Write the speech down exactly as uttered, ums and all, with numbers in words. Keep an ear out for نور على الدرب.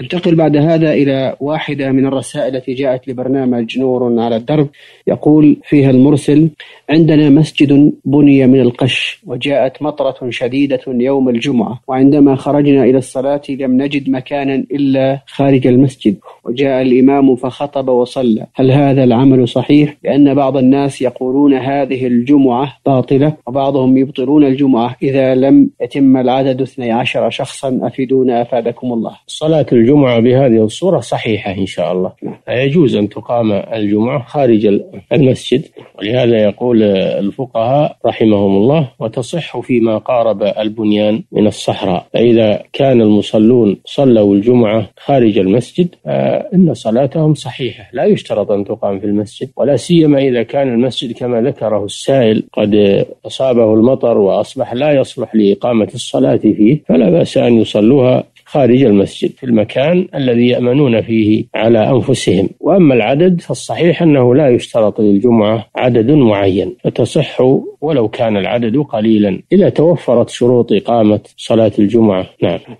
انتقل بعد هذا إلى واحدة من الرسائل التي جاءت لبرنامج نور على الدرب، يقول فيها المرسل: عندنا مسجد بني من القش وجاءت مطرة شديدة يوم الجمعة، وعندما خرجنا إلى الصلاة لم نجد مكانا إلا خارج المسجد، وجاء الإمام فخطب وصلى، هل هذا العمل صحيح؟ لأن بعض الناس يقولون هذه الجمعة باطلة، وبعضهم يبطلون الجمعة إذا لم يتم العدد اثني عشر شخصا، أفيدونا أفادكم الله. صلاة الجمعة بهذه الصورة صحيحة إن شاء الله، يجوز أن تقام الجمعة خارج المسجد، ولهذا يقول الفقهاء رحمهم الله: وتصح فيما قارب البنيان من الصحراء. فإذا كان المصلون صلوا الجمعة خارج المسجد إن صلاتهم صحيحة، لا يشترط أن تقام في المسجد، ولا سيما إذا كان المسجد كما ذكره السائل قد أصابه المطر وأصبح لا يصلح لإقامة الصلاة فيه، فلا بأس أن يصلوها خارج المسجد في المكان الذي يأمنون فيه على أنفسهم. وأما العدد فالصحيح أنه لا يشترط للجمعة عدد معين، فتصح ولو كان العدد قليلا إذا توفرت شروط إقامة صلاة الجمعة. نعم.